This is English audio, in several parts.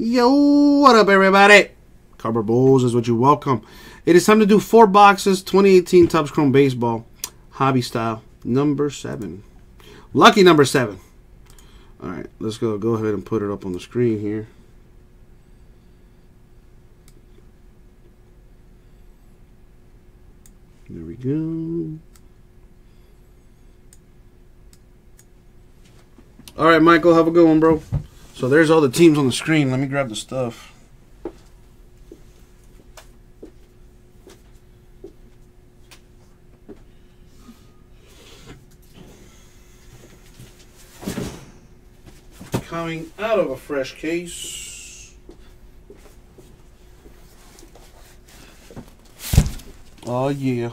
Yo, what up, everybody? Carbon Bowls is what you welcome. It is time to do 4 boxes, 2018 Topps Chrome Baseball, hobby style, number 7. Lucky number 7. All right, let's go ahead and put it up on the screen here. There we go. All right, Michael, have a good one, bro. So there's all the teams on the screen. Let me grab the stuff. Coming out of a fresh case. Oh, yeah.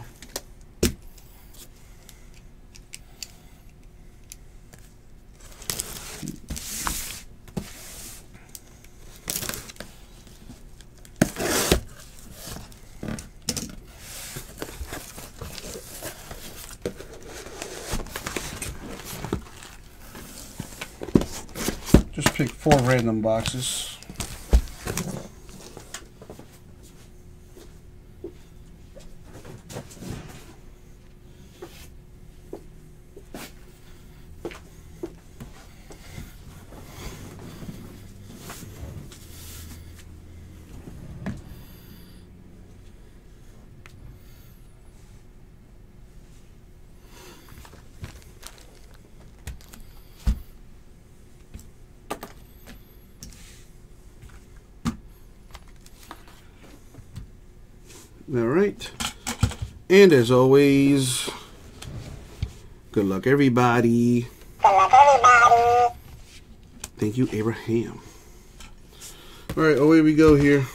Just pick 4 random boxes. All right, and as always, good luck, everybody. Good luck, everybody. Thank you, Abraham. All right, away we go here.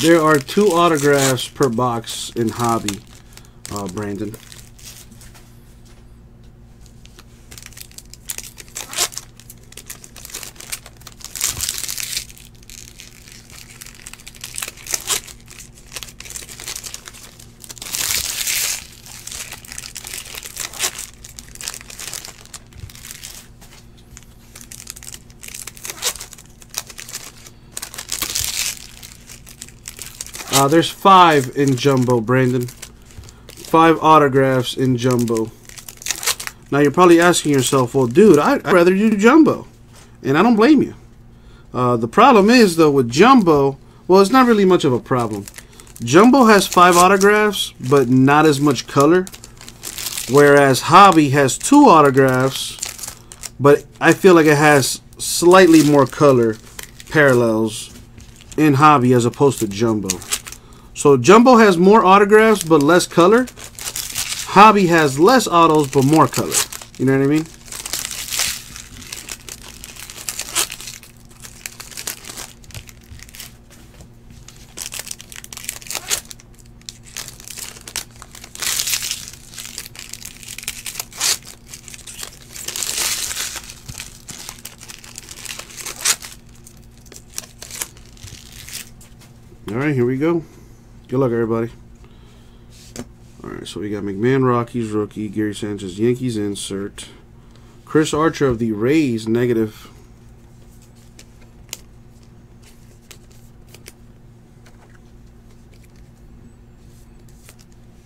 There are 2 autographs per box in hobby, Brandon. There's 5 in Jumbo, Brandon. 5 autographs in Jumbo. Now, you're probably asking yourself, well, dude, I'd rather do Jumbo. And I don't blame you. The problem is, though, with Jumbo, well, it's not really much of a problem. Jumbo has 5 autographs, but not as much color. Whereas Hobby has 2 autographs, but I feel like it has slightly more color parallels in Hobby as opposed to Jumbo. So Jumbo has more autographs but less color. Hobby has less autos but more color. You know what I mean? All right, here we go. Good luck, everybody. All right. right, so we got McMahon, Rockies, rookie. Gary Sanchez, Yankees, insert. Chris Archer of the Rays, negative.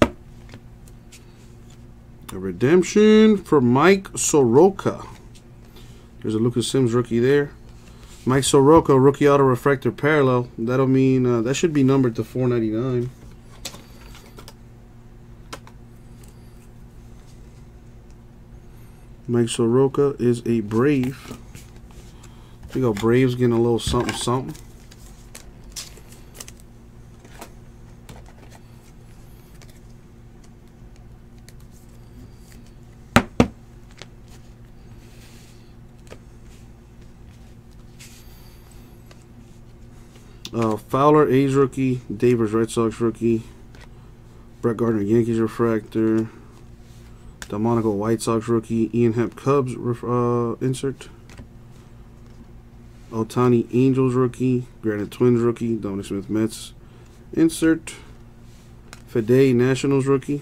A redemption for Mike Soroka. There's a Lucas Sims rookie there. Mike Soroka, rookie auto refractor parallel. That'll mean that should be numbered to 499. Mike Soroka is a Brave. We go Braves getting a little something something. Fowler, A's rookie. Davis, Red Sox rookie. Brett Gardner, Yankees refractor. Delmonico, White Sox rookie. Ian Happ, Cubs insert. Ohtani, Angels rookie. Granite, Twins rookie. Dominic Smith, Mets insert. Fede, Nationals rookie.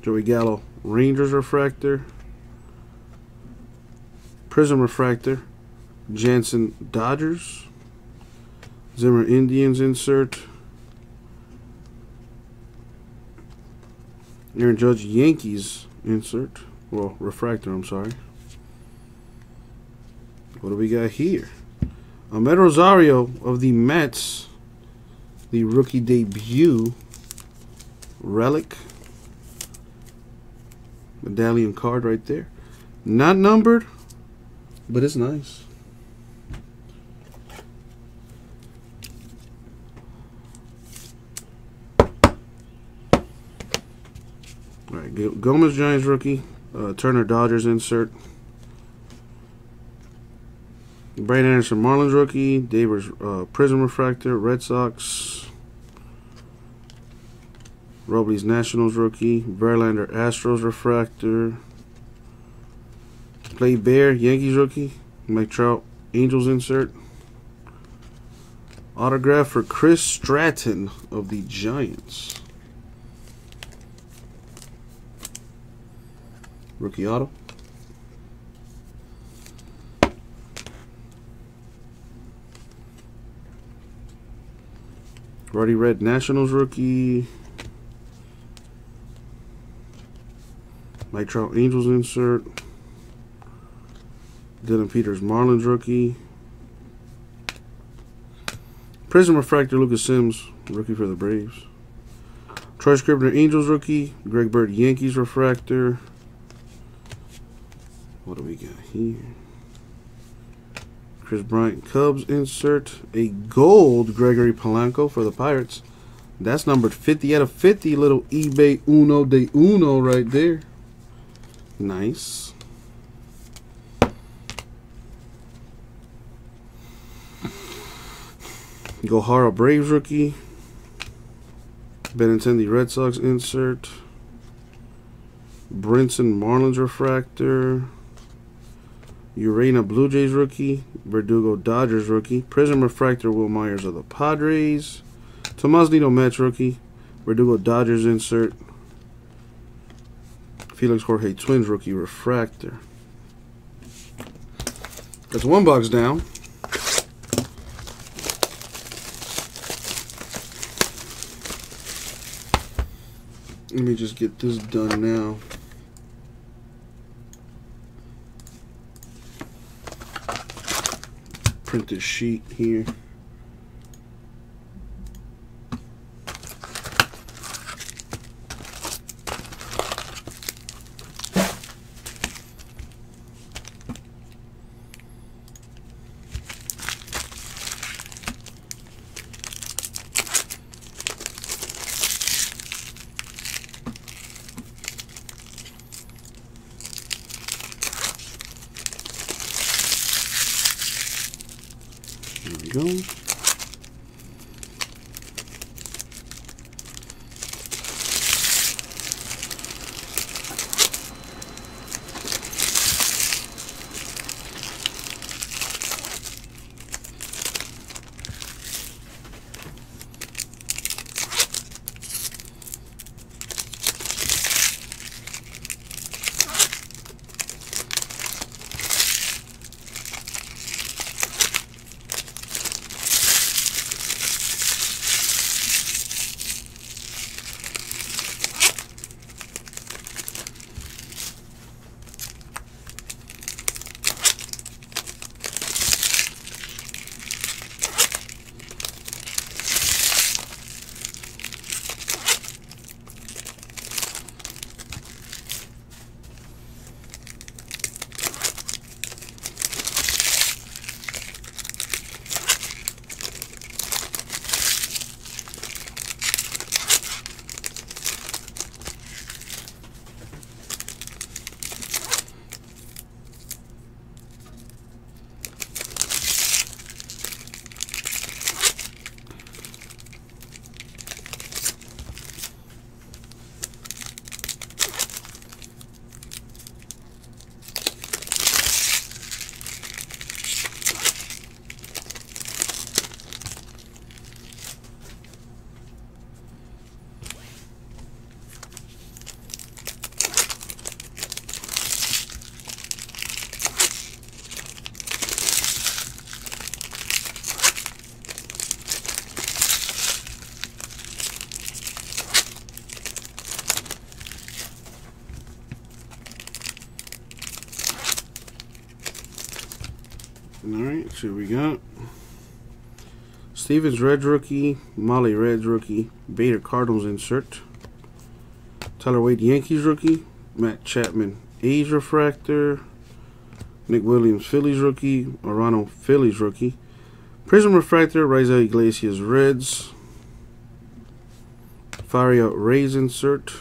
Joey Gallo, Rangers refractor. Prism refractor. Jansen, Dodgers. Zimmer, Indians insert. Aaron Judge, Yankees insert. Well, refractor, I'm sorry. What do we got here? Ahmed Rosario of the Mets. The rookie debut. Relic. Medallion card right there. Not numbered, but it's nice. Gomez, Giants rookie. Turner, Dodgers insert. Brian Anderson, Marlins rookie. Davis, Prism refractor. Red Sox. Robles, Nationals rookie. Verlander, Astros refractor. Clay Bear, Yankees rookie. Mike Trout, Angels insert. Autograph for Chris Stratton of the Giants. Rookie auto. Roddy Red, Nationals rookie. Mike Trout, Angels insert. Dylan Peters, Marlins rookie. Prism refractor, Lucas Sims, rookie for the Braves. Troy Scribner, Angels rookie. Greg Bird, Yankees refractor. What do we got here? Chris Bryant, Cubs insert. A gold Gregory Polanco for the Pirates. That's numbered 50 out of 50. Little eBay Uno de Uno right there. Nice. Gohara, Braves rookie. Benintendi, Red Sox insert. Brinson, Marlins refractor. Urena, Blue Jays rookie. Verdugo, Dodgers rookie. Prism refractor, Will Myers of the Padres. Tomas Nido, Mets rookie. Verdugo, Dodgers insert. Felix Jorge, Twins rookie refractor. That's one box down. Let me just get this done now. Print this sheet here. All right, so we got Stevens Reds rookie, Molly Reds rookie, Bader Cardinals insert, Tyler Wade Yankees rookie, Matt Chapman A's refractor, Nick Williams Phillies rookie, Arano Phillies rookie, Prism refractor, Raisel Iglesias Reds, Faria Rays insert,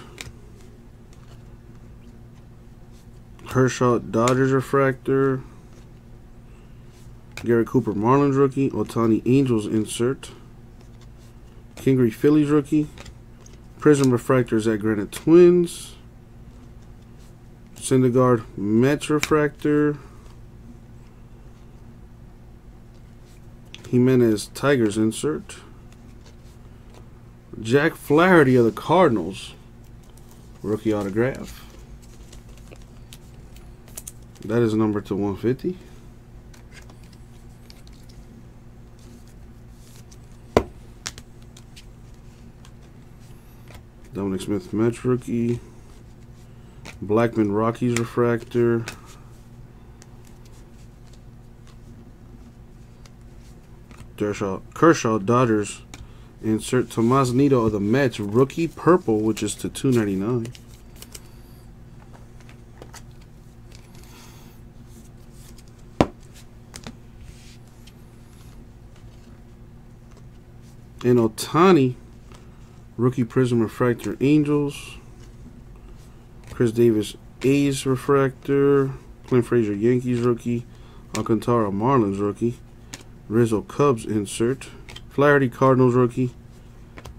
Kershaw Dodgers refractor, Gary Cooper Marlins rookie, Ohtani Angels insert, Kingery Phillies rookie, Prism refractors at Granite Twins, Syndergaard Mets refractor, Jimenez Tigers insert, Jack Flaherty of the Cardinals rookie autograph. That is number /150. Dominic Smith Mets rookie, Blackman Rockies refractor, Kershaw Dodgers insert, Tomas Nido of the Mets rookie purple, which is /299. And Ohtani rookie prism refractor Angels, Chris Davis A's refractor, Clint Frazier Yankees rookie, Alcantara Marlins rookie, Rizzo Cubs insert, Flaherty Cardinals rookie,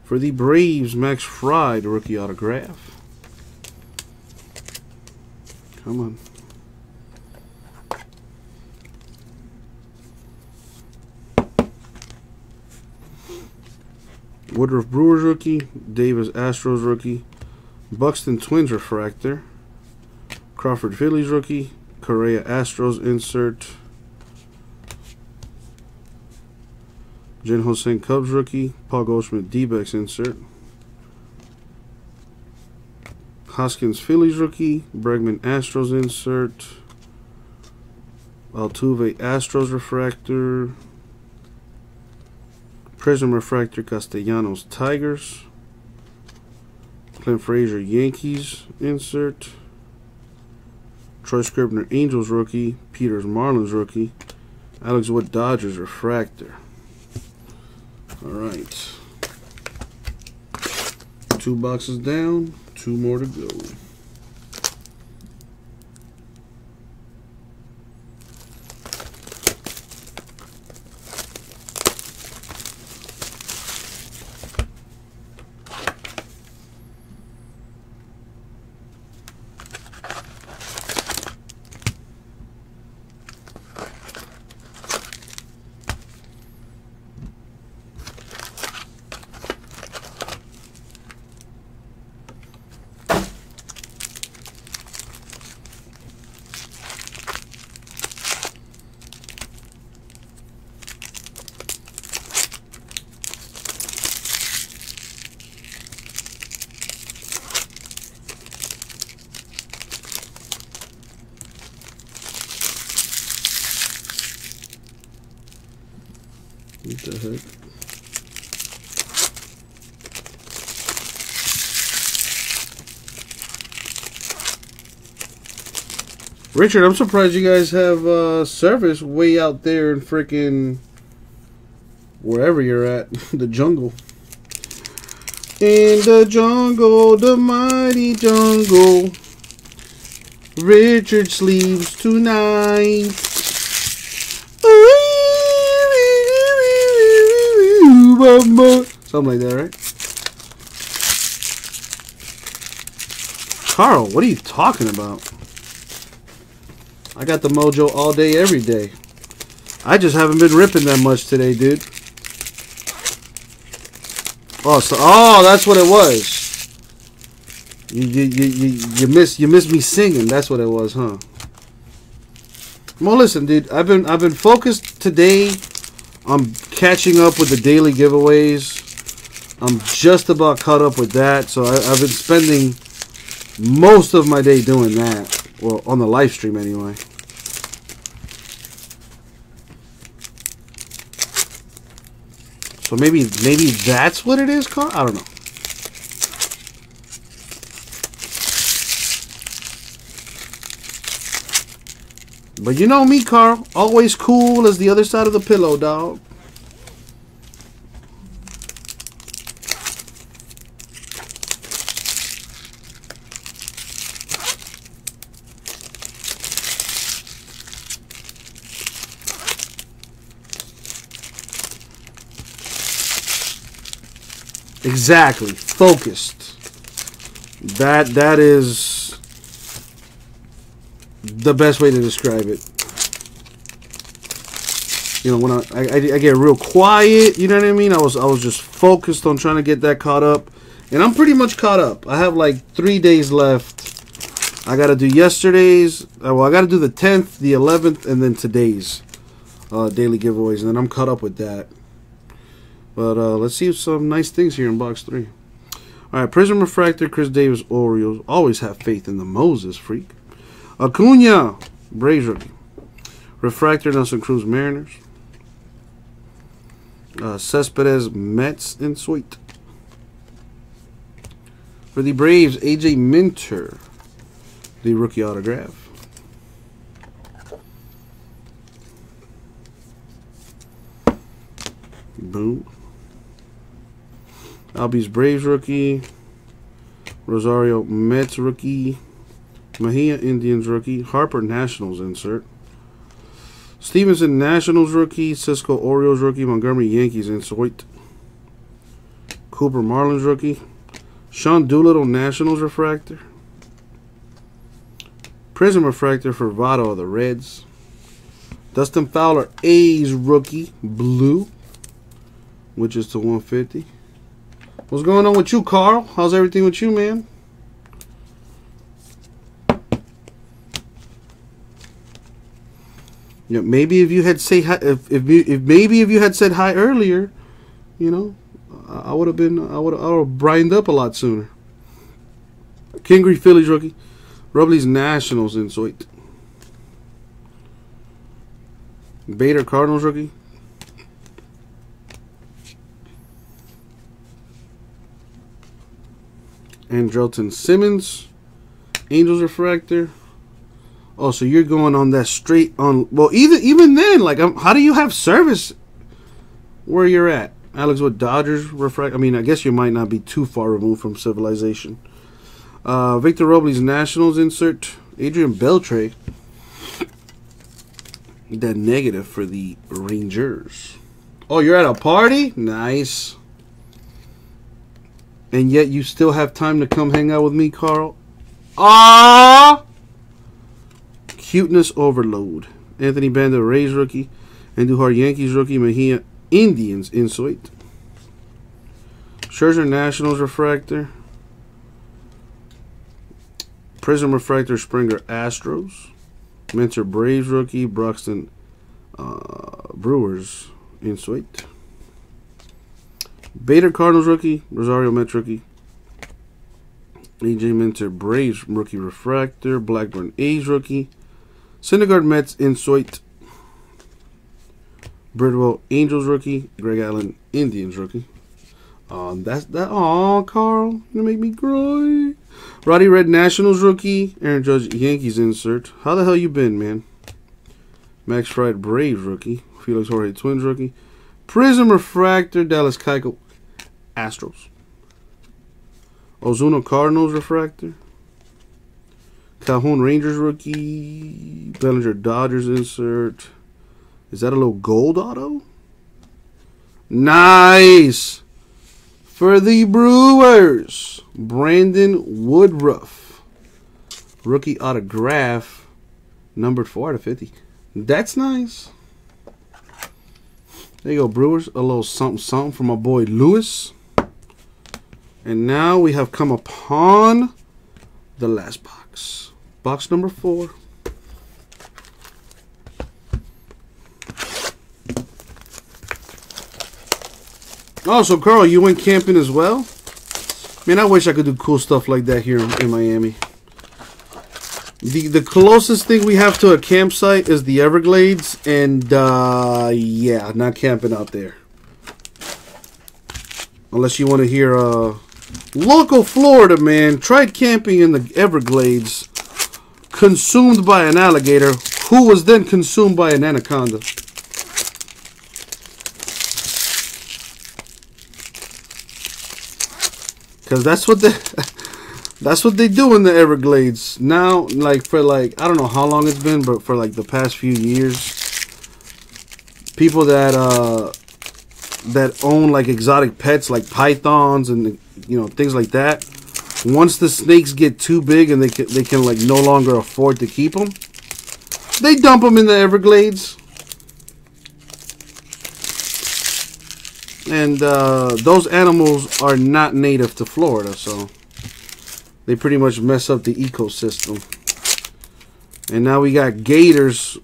for the Braves Max Fried rookie autograph. Come on. Woodruff Brewers rookie, Davis Astros rookie, Buxton Twins refractor, Crawford Phillies rookie, Correa Astros insert, Jen Hossein Cubs rookie, Paul Goldschmidt D-backs insert, Hoskins Phillies rookie, Bregman Astros insert, Altuve Astros refractor, Prism refractor Castellanos Tigers, Clint Frazier Yankees insert, Troy Scribner Angels rookie, Peters Marlins rookie, Alex Wood Dodgers refractor. All right, 2 boxes down, 2 more to go. What the heck? Richard, I'm surprised you guys have service way out there in freaking wherever you're at, the jungle. In the jungle, the mighty jungle, Richard sleeps tonight. Something like that, right? Carl, what are you talking about? I got the mojo all day, every day. I just haven't been ripping that much today, dude. Oh, so, oh, that's what it was. You missed me singing. That's what it was, huh? Well, listen, dude. I've been focused today. I'm catching up with the daily giveaways. I'm just about caught up with that. So I've been spending most of my day doing that. Well, on the live stream anyway. So maybe that's what it is called? I don't know. But you know me, Carl. Always cool as the other side of the pillow, dog. Exactly. Focused. That is the best way to describe it. You know, when I get real quiet, you know what I mean? I was just focused on trying to get that caught up. And I'm pretty much caught up. I have like 3 days left. I got to do yesterday's. Well, I got to do the 10th, the 11th, and then today's daily giveaways. And then I'm caught up with that. But let's see some nice things here in box three. All right, Prism Refractor, Chris Davis, Orioles. Always have faith in the Moses, freak. Acuna, Brazier. Refractor, Nelson Cruz, Mariners. Cespedes, Mets, and Sweet. For the Braves, AJ Minter, the rookie autograph. Boom. Albies, Braves rookie. Rosario, Mets rookie. Mejia, Indians rookie. Harper, Nationals insert. Stevenson, Nationals rookie. Cisco, Orioles rookie. Montgomery, Yankees insert. Cooper, Marlins rookie. Sean Doolittle, Nationals refractor. Prism refractor for Votto of the Reds. Dustin Fowler, A's rookie. Blue, which is to 150. What's going on with you, Carl? How's everything with you, man? You know, maybe if you had say hi, if maybe if you had said hi earlier, you know, I would have brined up a lot sooner. Kingery, Phillies rookie. Robles, Nationals insert. Bader, Cardinals rookie. Andrelton Simmons, Angels refractor. Oh, so you're going on that straight on. Well, even then, like, how do you have service where you're at? Alex Wood, Dodgers refractor. I mean, I guess you might not be too far removed from civilization. Victor Robles, Nationals insert. Adrian Beltre, the negative for the Rangers. Oh, you're at a party? Nice. And yet you still have time to come hang out with me, Carl. Ah! Cuteness overload. Anthony Banda, Rays rookie. Andujar, Yankees rookie. Mejia, Indians insert. Scherzer, Nationals refractor. Prism refractor, Springer, Astros. Minter, Braves rookie. Buxton, Brewers insert. Bader, Cardinals rookie. Rosario, Mets rookie. AJ Minter, Braves rookie refractor. Blackburn, A's rookie. Syndergaard, Mets insert. Birdwell, Angels rookie. Greg Allen, Indians rookie. That's that. Aw, Carl, you make me cry. Roddy Red, Nationals rookie. Aaron Judge, Yankees insert. How the hell you been, man? Max Fried, Braves rookie. Felix Jorge, Twins rookie. Prism refractor, Dallas Keuchel, Astros. Ozuna, Cardinals refractor. Calhoun, Rangers rookie. Bellinger, Dodgers insert. Is that a little gold auto? Nice. For the Brewers, Brandon Woodruff, rookie autograph, numbered 4/50. That's nice. There you go, Brewers. A little something, something for my boy Lewis. And now we have come upon the last box. Box number 4. Oh, so Carl, you went camping as well? Man, I wish I could do cool stuff like that here in Miami. The closest thing we have to a campsite is the Everglades, and yeah, not camping out there. Unless you want to hear local Florida man tried camping in the Everglades, consumed by an alligator, who was then consumed by an anaconda. Because that's what they that's what they do in the Everglades now. Like for like, I don't know how long it's been, but for like the past few years, people that that own like exotic pets like pythons and, you know, things like that, once the snakes get too big and they can like no longer afford to keep them, they dump them in the Everglades. And those animals are not native to Florida, so they pretty much mess up the ecosystem. And now we got gators,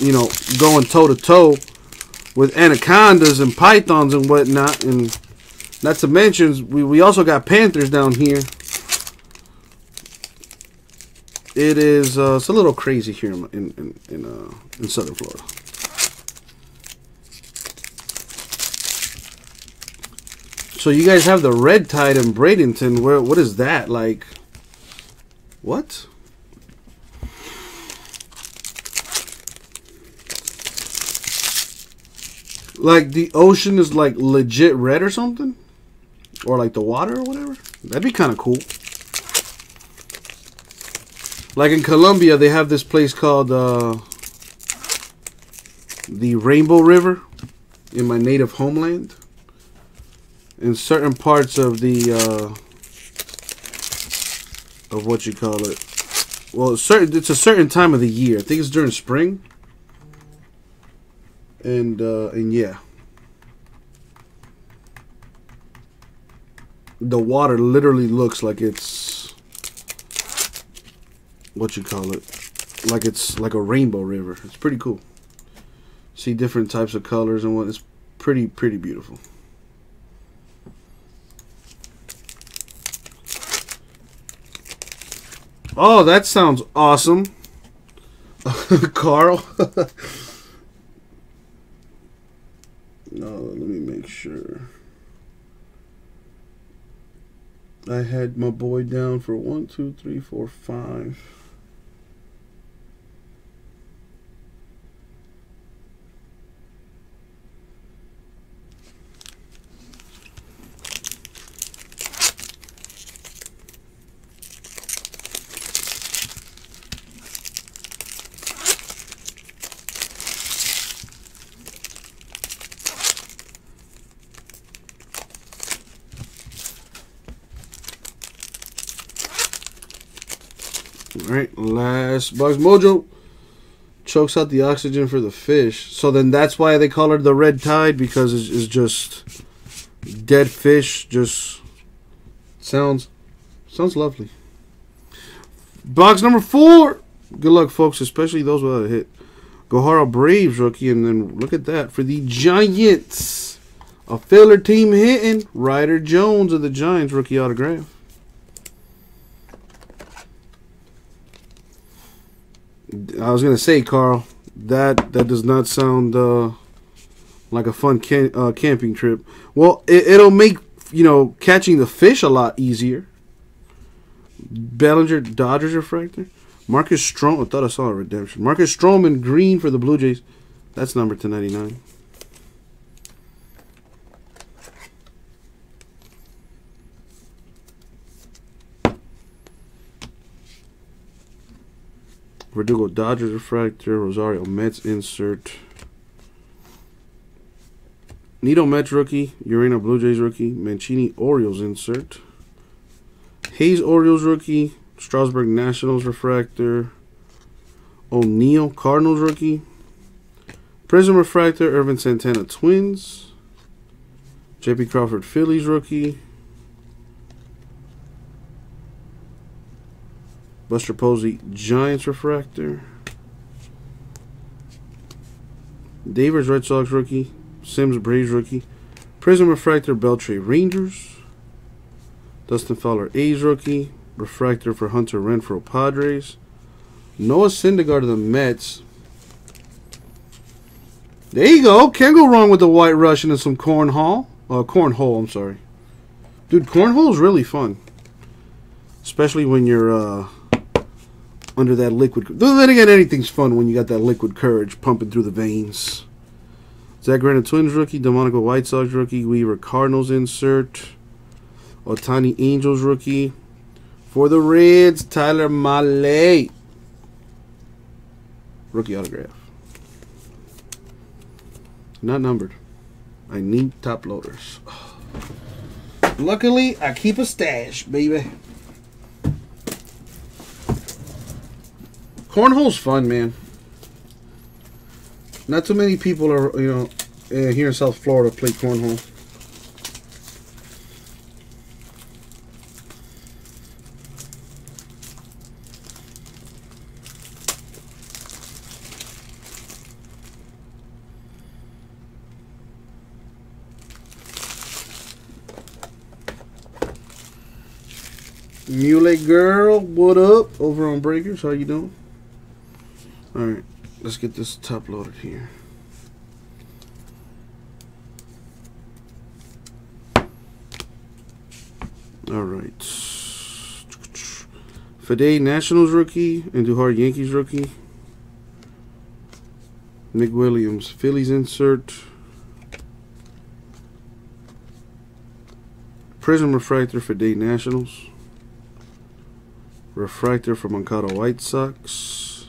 you know, going toe-to-toe with anacondas and pythons and whatnot. And not to mention, we also got panthers down here. It is it's a little crazy here in southern Florida. So you guys have the red tide in Bradenton. Where, what is that? Like, what? Like the ocean is like legit red or something? Or like the water or whatever? That'd be kind of cool. Like in Colombia, they have this place called the Rainbow River in my native homeland. In certain parts of the, of what you call it. Well, it's a certain time of the year. I think it's during spring. And yeah. The water literally looks like it's, what you call it? Like it's like a rainbow river. It's pretty cool. See different types of colors and what. It's pretty, pretty beautiful. Oh, that sounds awesome. Carl. No, let me make sure. I had my boy down for 1, 2, 3, 4, 5. Alright, last box. Mojo chokes out the oxygen for the fish. So then that's why they call her the red tide, because it's just dead fish. Just sounds lovely. Box number 4. Good luck, folks, especially those without a hit. Gohara Braves rookie, and then look at that. For the Giants, a filler team hitting. Ryder Jones of the Giants rookie autograph. I was gonna say, Carl, that does not sound like a fun camping trip. Well, it'll make, you know, catching the fish a lot easier. Bellinger Dodgers refractor. Marcus Stroman. I thought I saw a redemption. Marcus Stroman green for the Blue Jays. That's number 299. Verdugo Dodgers refractor, Rosario Mets insert, Nido Mets rookie, Urena Blue Jays rookie, Mancini Orioles insert, Hayes Orioles rookie, Strasburg Nationals refractor, O'Neill Cardinals rookie, Prism refractor, Irvin Santana Twins, J.P. Crawford Phillies rookie, Buster Posey Giants refractor, Davis Red Sox rookie, Sims Braves rookie, Prism refractor Beltre Rangers, Dustin Fowler A's rookie, refractor for Hunter Renfroe Padres, Noah Syndergaard of the Mets. There you go. Can't go wrong with the White Russian and some cornhole. I'm sorry. Dude, cornhole is really fun. Especially when you're under that liquid. Then again, anything's fun when you got that liquid courage pumping through the veins. Zach Granite Twins rookie, Delmonico White Sox rookie, Weaver Cardinals insert, Ohtani Angels rookie. For the Reds, Tyler Molly. Rookie autograph. Not numbered. I need top loaders. Luckily, I keep a stash, baby. Cornhole's fun, man. Not too many people are, here in South Florida play cornhole. Muley girl, what up? Over on Breakers, how you doing? All right, let's get this top loaded here. All right, Fade Nationals rookie and Duhar Yankees rookie. Nick Williams Phillies insert. Prism refractor for Fade Nationals. Refractor for Moncada White Sox.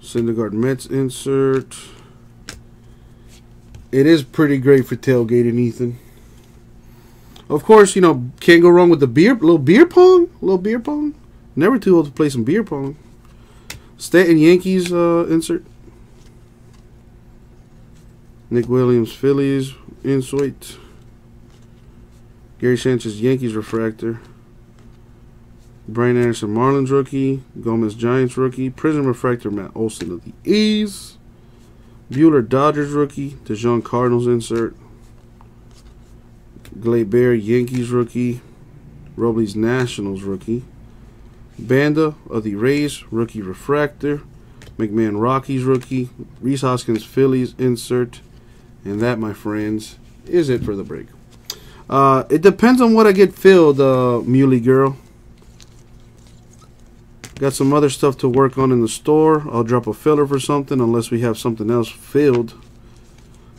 Syndergaard Mets insert. It is pretty great for tailgating, Ethan. Of course, you know, can't go wrong with the beer. Little beer pong. Little beer pong. Never too old to play some beer pong. Stanton Yankees insert. Nick Williams Phillies insert. Gary Sanchez Yankees refractor. Brian Anderson, Marlins rookie. Gomez, Giants rookie. Prism refractor, Matt Olson of the A's. Buehler, Dodgers rookie. DeJean, Cardinals insert. Gleyber, Yankees rookie. Robles, Nationals rookie. Banda of the Rays, rookie refractor. McMahon, Rockies rookie. Reese Hoskins, Phillies insert. And that, my friends, is it for the break. It depends on what I get filled, Muley Girl. Got some other stuff to work on in the store. I'll drop a filler for something unless we have something else filled.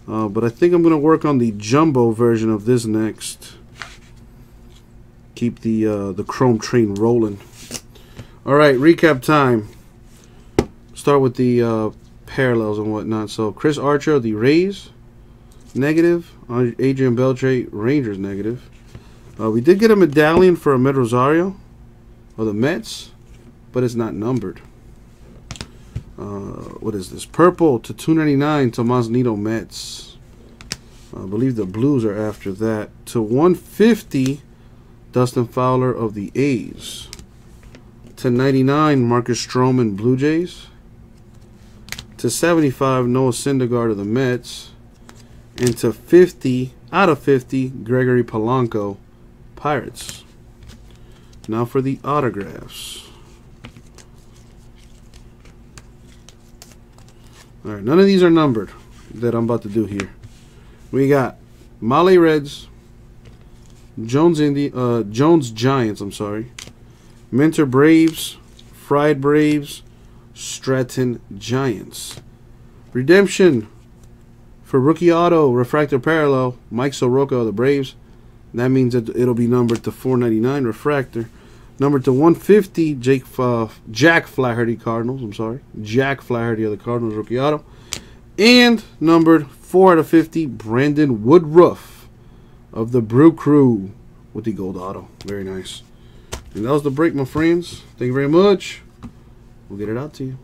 But I think I'm going to work on the jumbo version of this next. Keep the chrome train rolling. All right, recap time. Start with the parallels and whatnot. So Chris Archer, the Rays, negative. Adrian Beltre, Rangers, negative. We did get a medallion for Ahmed Rosario or the Mets. But it's not numbered. What is this? Purple to 299. Tomas Nido Mets. I believe the Blues are after that. To 150. Dustin Fowler of the A's. To 99. Marcus Stroman Blue Jays. To 75. Noah Syndergaard of the Mets. And to 50. Out of 50. Gregory Polanco Pirates. Now for the autographs. All right, none of these are numbered that I'm about to do here. We got Molly Reds, Jones Giants, I'm sorry. Minter Braves, Fried Braves, Stratton Giants. Redemption for rookie auto, refractor parallel, Mike Soroka of the Braves. That means that it'll be numbered to 499 refractor. Numbered to 150, Jack Flaherty Cardinals. I'm sorry, Jack Flaherty of the Cardinals rookie auto, and numbered 4 out of 50, Brandon Woodruff of the Brew Crew with the gold auto. Very nice. And that was the break, my friends. Thank you very much. We'll get it out to you.